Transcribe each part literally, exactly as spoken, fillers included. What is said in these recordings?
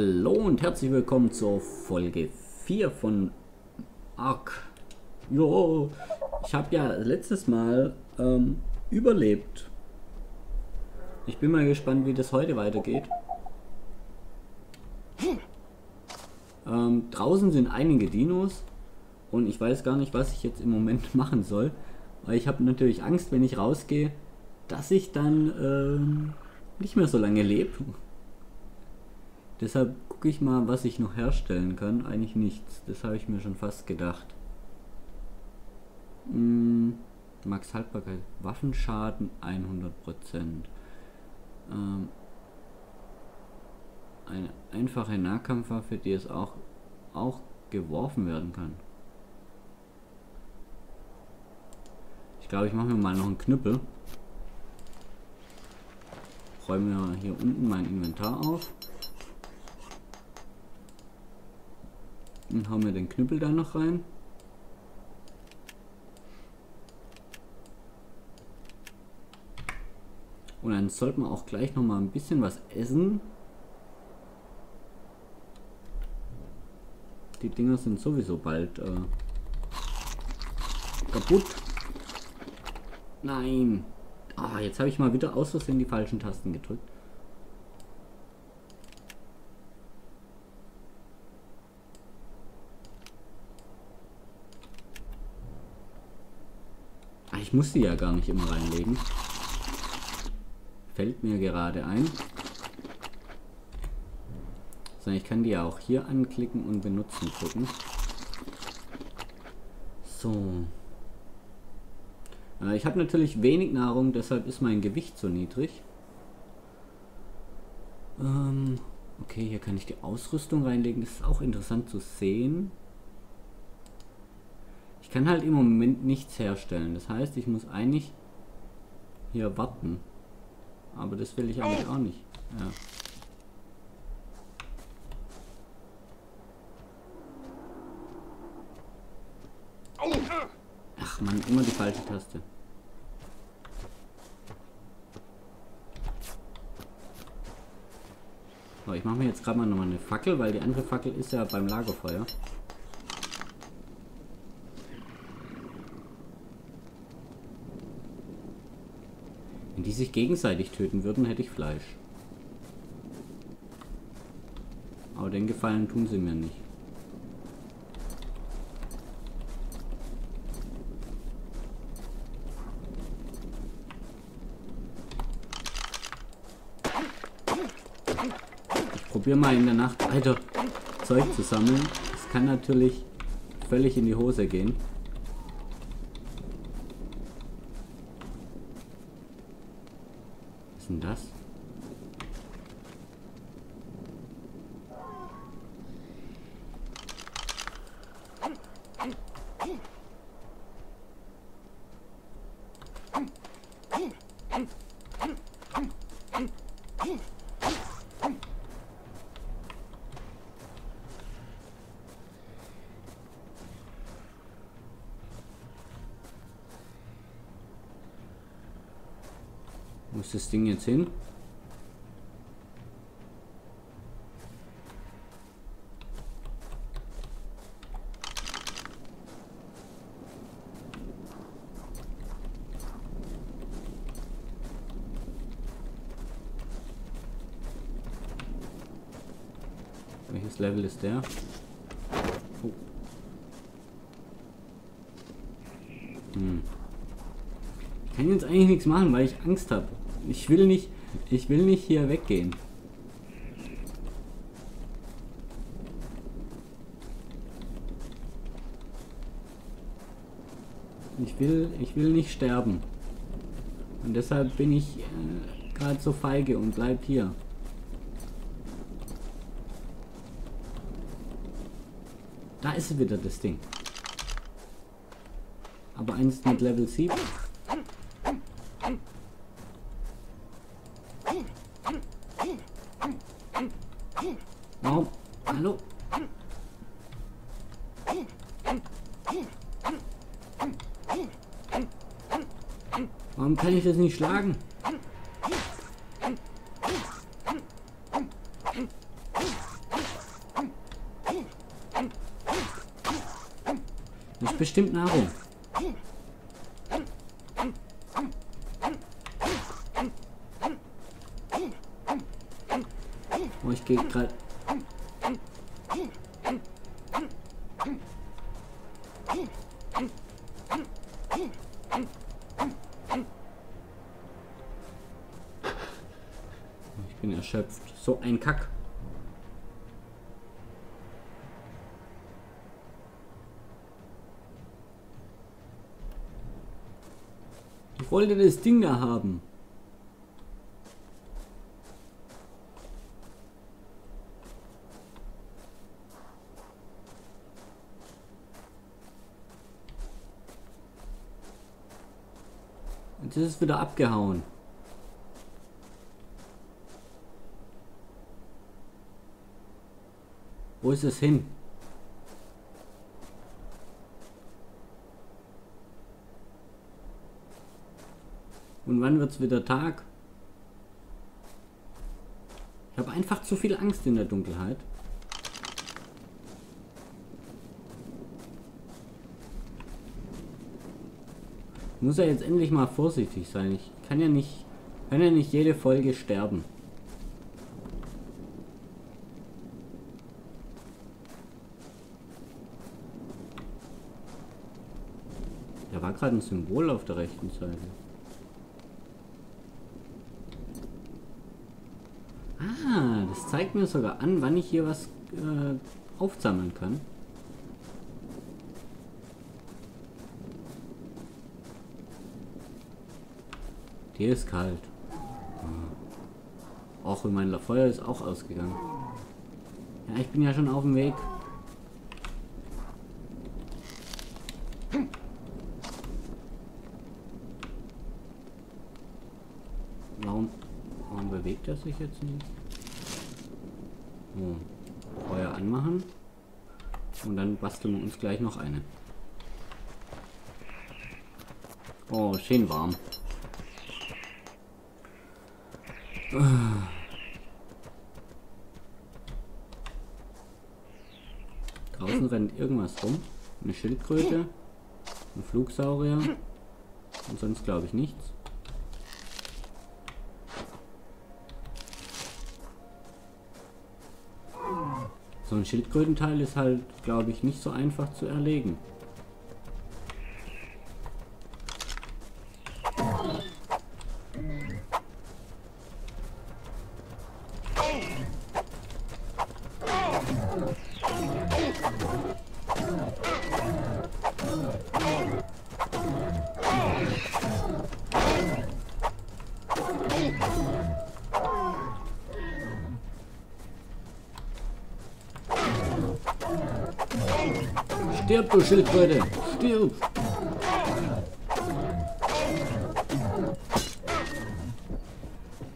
Hallo und herzlich willkommen zur Folge vier von ARK. Jo, ich habe ja letztes Mal ähm, überlebt. Ich bin mal gespannt, wie das heute weitergeht. Ähm, draußen sind einige Dinos und ich weiß gar nicht, was ich jetzt im Moment machen soll, weil ich habe natürlich Angst, wenn ich rausgehe, dass ich dann ähm, nicht mehr so lange lebe. Deshalb gucke ich mal, was ich noch herstellen kann. Eigentlich nichts. Das habe ich mir schon fast gedacht. Hm, Max Haltbarkeit. Waffenschaden hundert Prozent. Ähm, eine einfache Nahkampfwaffe, die es auch, auch geworfen werden kann. Ich glaube, ich mache mir mal noch einen Knüppel. Ich räume mir hier unten mein Inventar auf. Und hauen wir den Knüppel da noch rein. Und dann sollten wir auch gleich noch mal ein bisschen was essen. Die Dinger sind sowieso bald äh, kaputt. Nein. Ah, jetzt habe ich mal wieder aus Versehen die falschen Tasten gedrückt. Ich muss die ja gar nicht immer reinlegen. Fällt mir gerade ein. Sondern ich kann die ja auch hier anklicken und benutzen drücken. So. Ich habe natürlich wenig Nahrung, deshalb ist mein Gewicht so niedrig. Ähm, okay, hier kann ich die Ausrüstung reinlegen. Das ist auch interessant zu sehen. Ich kann halt im Moment nichts herstellen. Das heißt, ich muss eigentlich hier warten. Aber das will ich eigentlich auch nicht. Ja. Ach man, immer die falsche Taste. So, ich mache mir jetzt gerade mal nochmal eine Fackel, weil die andere Fackel ist ja beim Lagerfeuer. Wenn die sich gegenseitig töten würden, hätte ich Fleisch. Aber den Gefallen tun sie mir nicht. Ich probiere mal in der Nacht weiter Zeug zu sammeln. Das kann natürlich völlig in die Hose gehen. Das? Wo ist das Ding jetzt hin? Welches Level ist der? Oh. Hm. Ich kann jetzt eigentlich nichts machen, weil ich Angst habe. Ich will nicht, ich will nicht hier weggehen. Ich will, ich will nicht sterben. Und deshalb bin ich äh, gerade so feige und bleib hier. Da ist wieder das Ding. Aber eins mit Level sieben. Warum? Hallo? Warum kann ich das nicht schlagen? bestimmt Nahrung. Oh, ich gehe gerade... Ich bin erschöpft. So ein Kack. Ich wollte das Ding da haben. Und das ist wieder abgehauen. Wo ist es hin? Und wann wird es wieder Tag? Ich habe einfach zu viel Angst in der Dunkelheit. Ich muss ja jetzt endlich mal vorsichtig sein. Ich kann ja nicht, kann ja nicht jede Folge sterben. Da war gerade ein Symbol auf der rechten Seite. Ah, das zeigt mir sogar an, wann ich hier was äh, aufsammeln kann. Hier ist kalt. Ja. Auch mein Feuer ist auch ausgegangen. Ja, ich bin ja schon auf dem Weg. Warum, warum bewegt er sich jetzt nicht? So, Feuer anmachen und dann basteln wir uns gleich noch eine. Oh, schön warm. Draußen rennt irgendwas rum. Eine Schildkröte, ein Flugsaurier und sonst glaube ich nichts. So ein Schildkrötenteil ist halt, glaube ich, nicht so einfach zu erlegen. Stirb, du Schildkröte! Stirb!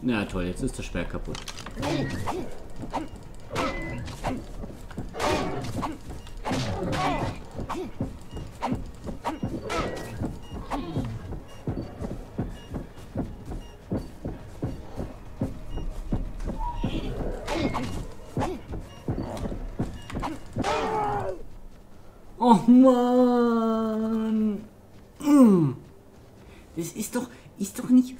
Na toll, jetzt ist das Schwert kaputt. Oh Mann! Das ist doch... ist doch nicht...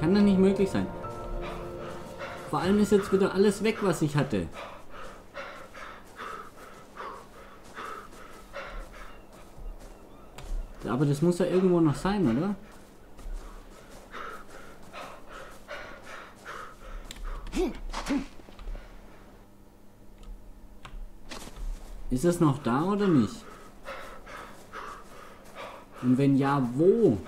Kann doch nicht möglich sein. Vor allem ist jetzt wieder alles weg, was ich hatte. Aber das muss ja irgendwo noch sein, oder? Ist das noch da oder nicht? Und wenn ja, wo?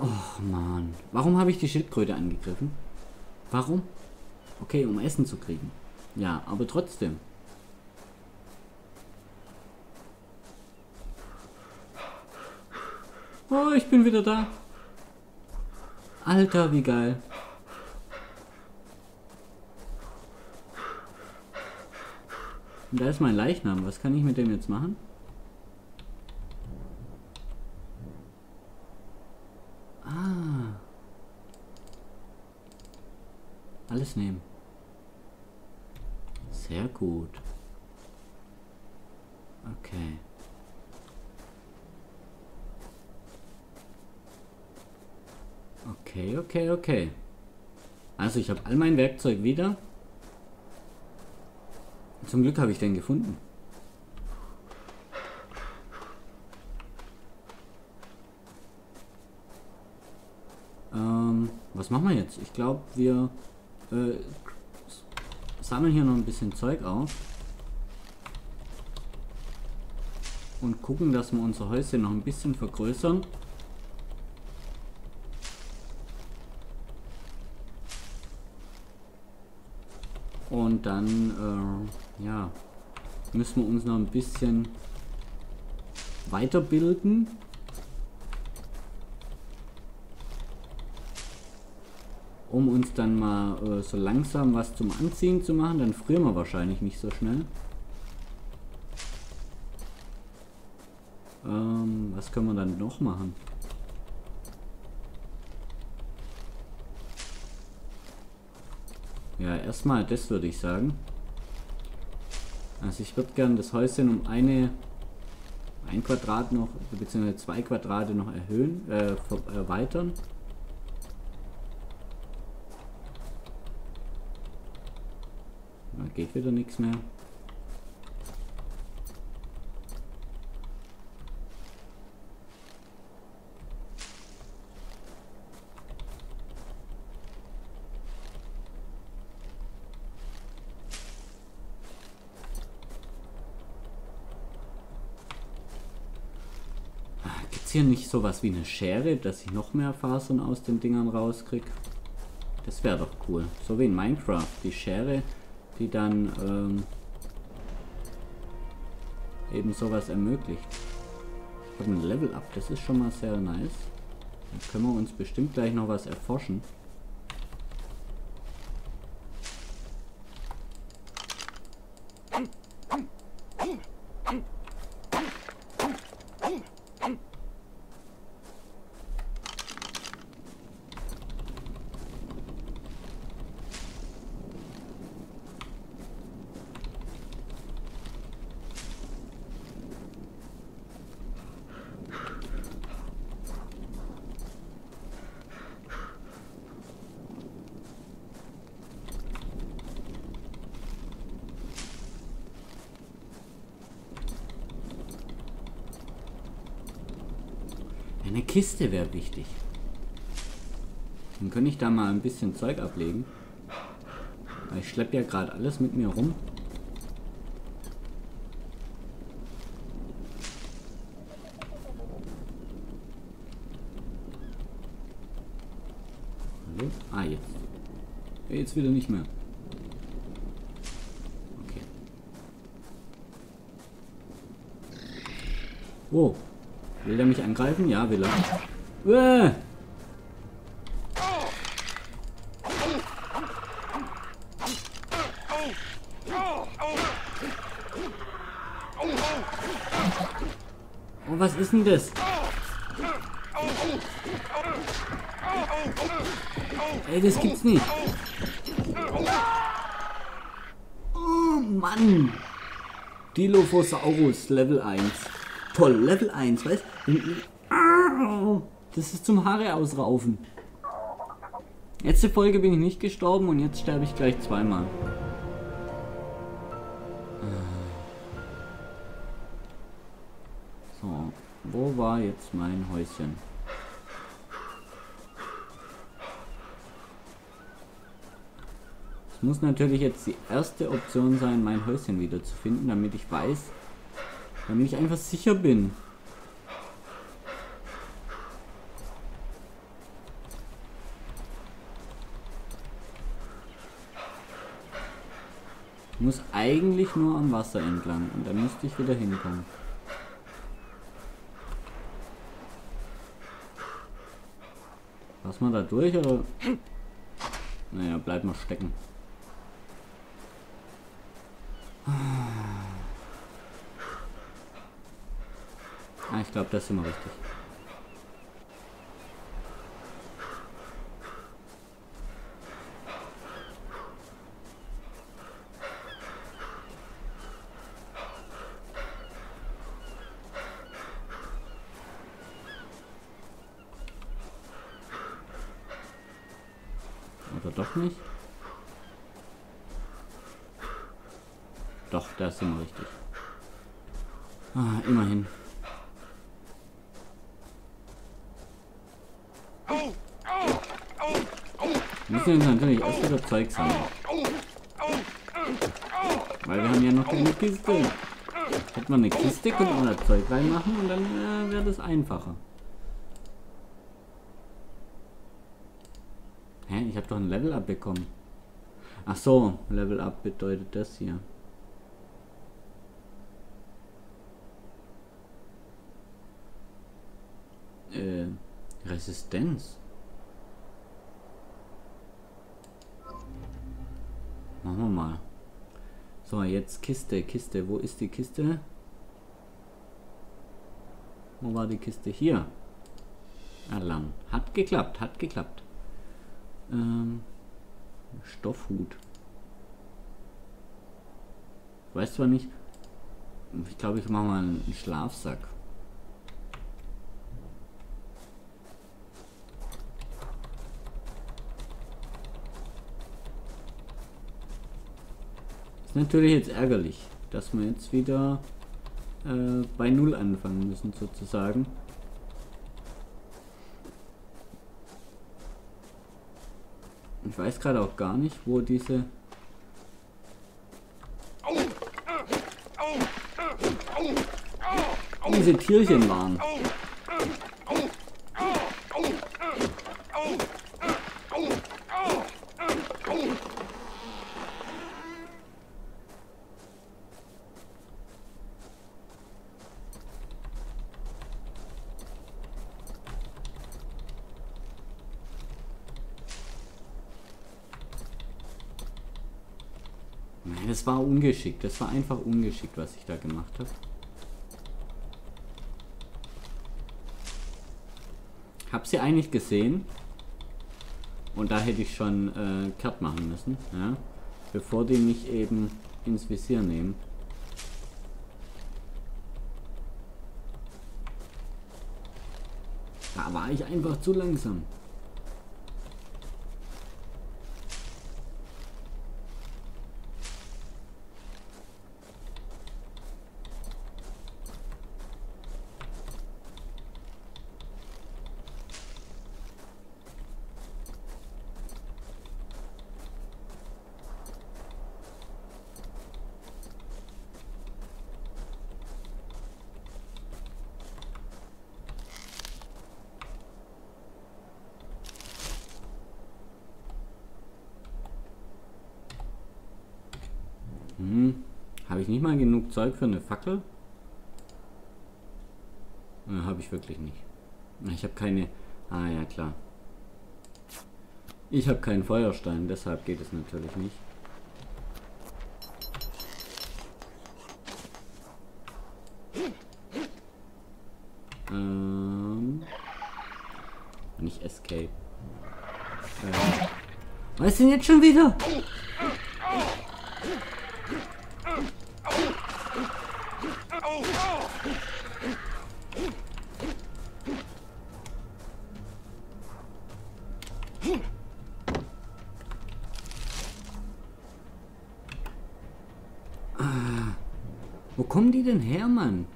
Och Mann. Warum habe ich die Schildkröte angegriffen? Warum? Okay, um Essen zu kriegen. Ja, aber trotzdem. Oh, ich bin wieder da. Alter, wie geil. Und da ist mein Leichnam. Was kann ich mit dem jetzt machen? Ah. Alles nehmen. Sehr gut. Okay. Okay, okay, okay. Also ich habe all mein Werkzeug wieder. Zum Glück habe ich den gefunden. Ähm, was machen wir jetzt? Ich glaube, wir äh, sammeln hier noch ein bisschen Zeug auf. Und gucken, dass wir unser Häuschen noch ein bisschen vergrößern. Und dann, äh, ja, müssen wir uns noch ein bisschen weiterbilden. Um uns dann mal äh, so langsam was zum Anziehen zu machen. Dann frieren wir wahrscheinlich nicht so schnell. Ähm, was können wir dann noch machen? Ja, erstmal das würde ich sagen. Also ich würde gerne das Häuschen um eine ein Quadrat noch, beziehungsweise zwei Quadrate noch erhöhen, äh, erweitern. Da geht wieder nichts mehr. Nicht sowas wie eine Schere, dass ich noch mehr Fasern aus den Dingern rauskriege. Das wäre doch cool. So wie in Minecraft. Die Schere, die dann ähm, eben sowas ermöglicht. Ich habe ein Level-Up. Das ist schon mal sehr nice. Da können wir uns bestimmt gleich noch was erforschen. Eine Kiste wäre wichtig. Dann könnte ich da mal ein bisschen Zeug ablegen. Weil ich schleppe ja gerade alles mit mir rum. Hallo? Ah, jetzt. Jetzt wieder nicht mehr. Okay. Oh. Will er mich angreifen? Ja, will er. Äh! Oh, was ist denn das? Ey, das gibt's nicht. Oh, Mann. Dilophosaurus, Level eins. Toll, Level eins, weißt du? Das ist zum Haare ausraufen. Letzte Folge bin ich nicht gestorben und jetzt sterbe ich gleich zweimal. So, wo war jetzt mein Häuschen? Es muss natürlich jetzt die erste Option sein, mein Häuschen wieder zu finden, damit ich weiß, damit ich einfach sicher bin. Ich muss eigentlich nur am Wasser entlang und dann müsste ich wieder hinkommen. Pass mal da durch oder? Naja, bleib mal stecken. Ah, ich glaube, das ist immer richtig. Oder doch nicht? Doch, das ist immer richtig. Ah, immerhin. Wir müssen uns natürlich erst wieder Zeug sammeln. Weil wir haben ja noch keine Kiste. Hätten wir eine Kiste, könnte man da Zeug reinmachen und dann äh, wäre das einfacher. Hä? Ich habe doch ein Level-Up bekommen. Ach so, Level-Up bedeutet das hier. Äh, Resistenz. Machen wir mal. So, jetzt Kiste, Kiste. Wo ist die Kiste? Wo war die Kiste? Hier. Erlangen. Hat geklappt, hat geklappt. Ähm, Stoffhut. Ich weiß zwar nicht. Ich glaube, ich mache mal einen Schlafsack. Natürlich jetzt ärgerlich, dass wir jetzt wieder äh, bei Null anfangen müssen, sozusagen. Ich weiß gerade auch gar nicht, wo diese... diese Tierchen waren. Das war ungeschickt. Das war einfach ungeschickt, was ich da gemacht habe. Hab sie eigentlich gesehen. Und da hätte ich schon äh, Cut machen müssen. Ja? Bevor die mich eben ins Visier nehmen. Da war ich einfach zu langsam. Hm, habe ich nicht mal genug Zeug für eine Fackel? Ja, habe ich wirklich nicht. Ich habe keine... Ah ja, klar. Ich habe keinen Feuerstein, deshalb geht es natürlich nicht. Ähm... Nicht Escape. Ähm, was ist denn jetzt schon wieder? Wo kommen die denn her, Mann?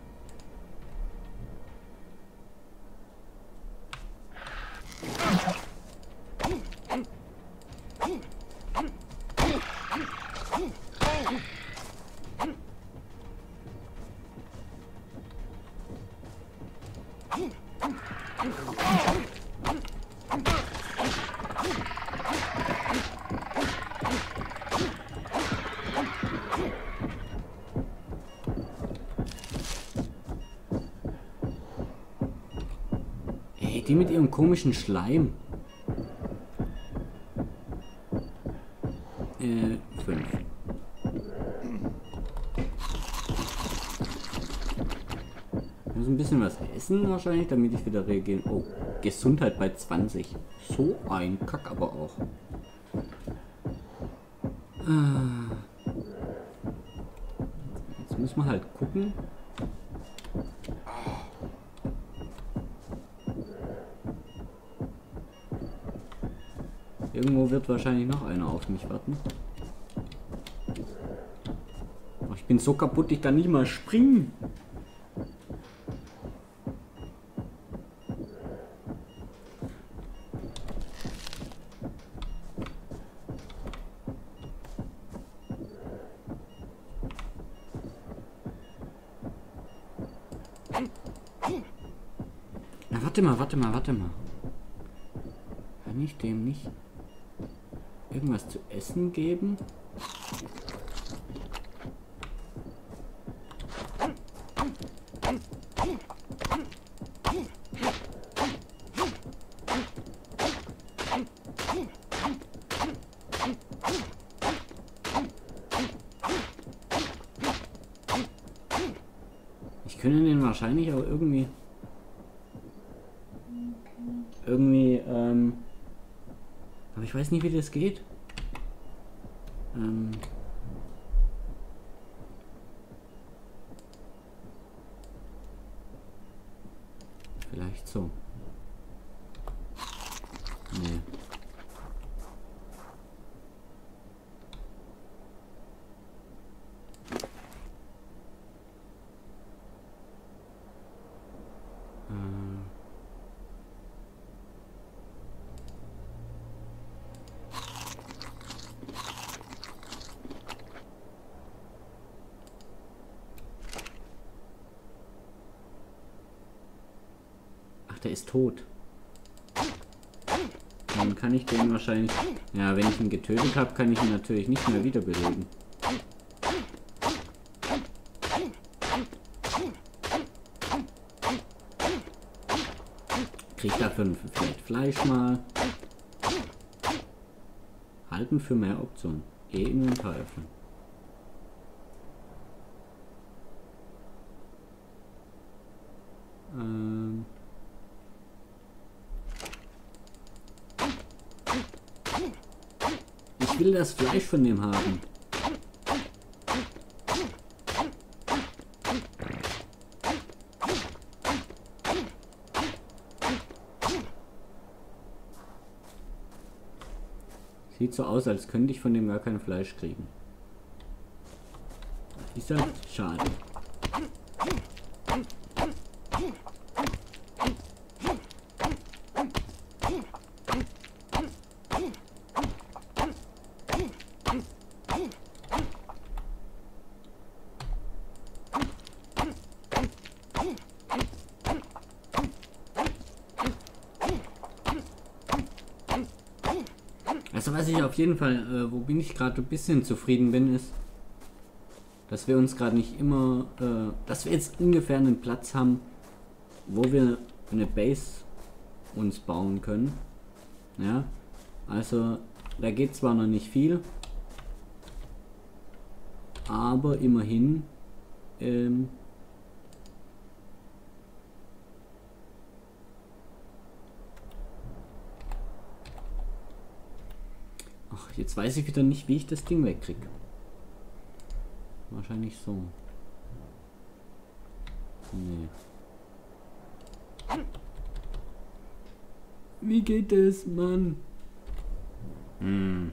Die mit ihrem komischen Schleim. Äh, fünf. muss ein bisschen was essen wahrscheinlich, damit ich wieder reagieren. Oh, Gesundheit bei zwanzig. So ein Kack aber auch. Jetzt müssen wir halt gucken. Irgendwo wird wahrscheinlich noch einer auf mich warten. Oh, ich bin so kaputt, ich kann nicht mal springen. Na, warte mal, warte mal, warte mal. Kann ich dem nicht irgendwas zu essen geben? Ich könnte den wahrscheinlich auch irgendwie irgendwie ähm aber ich weiß nicht, wie das geht. Ähm Vielleicht so. Nee. Der ist tot. Dann kann ich den wahrscheinlich... Ja, wenn ich ihn getötet habe, kann ich ihn natürlich nicht mehr wiederbeleben. Krieg dafür vielleicht Fleisch mal. Halten für mehr Optionen. E-Inventar öffnen. Ähm... Ich will das Fleisch von dem haben. Sieht so aus, als könnte ich von dem gar kein Fleisch kriegen. Ist ja schade. Also was ich auf jeden Fall, äh, wo bin ich gerade ein bisschen zufrieden bin, ist, dass wir uns gerade nicht immer, äh, dass wir jetzt ungefähr einen Platz haben, wo wir eine Base uns bauen können. Ja, also da geht zwar noch nicht viel, aber immerhin, ähm, jetzt weiß ich wieder nicht, wie ich das Ding wegkriege. Wahrscheinlich so. Nee. Wie geht es, Mann? Hm.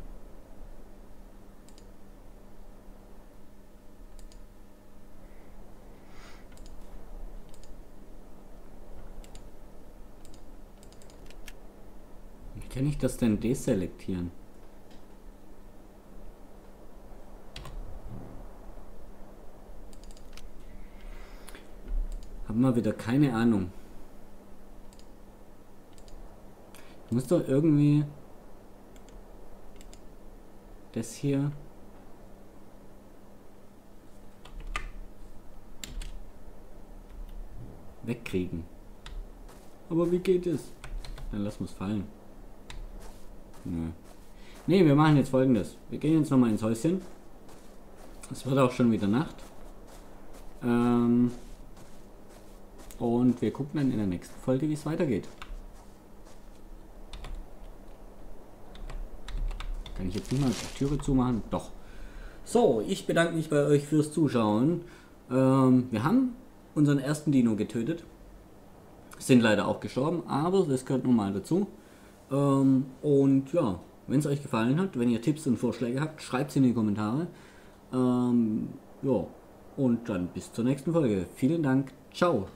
Wie kann ich das denn deselektieren? Mal wieder keine Ahnung. Ich muss doch irgendwie das hier. Wegkriegen. Aber wie geht es? Dann lass uns fallen. Nö. Nee, wir machen jetzt Folgendes. Wir gehen jetzt nochmal ins Häuschen. Es wird auch schon wieder Nacht. Ähm. Und wir gucken dann in der nächsten Folge, wie es weitergeht. Kann ich jetzt nicht mal die Türe zumachen? Doch. So, ich bedanke mich bei euch fürs Zuschauen. Ähm, wir haben unseren ersten Dino getötet. Sind leider auch gestorben, aber das gehört nun mal dazu. Ähm, und ja, wenn es euch gefallen hat, wenn ihr Tipps und Vorschläge habt, schreibt sie in die Kommentare. Ähm, ja, und dann bis zur nächsten Folge. Vielen Dank. Ciao.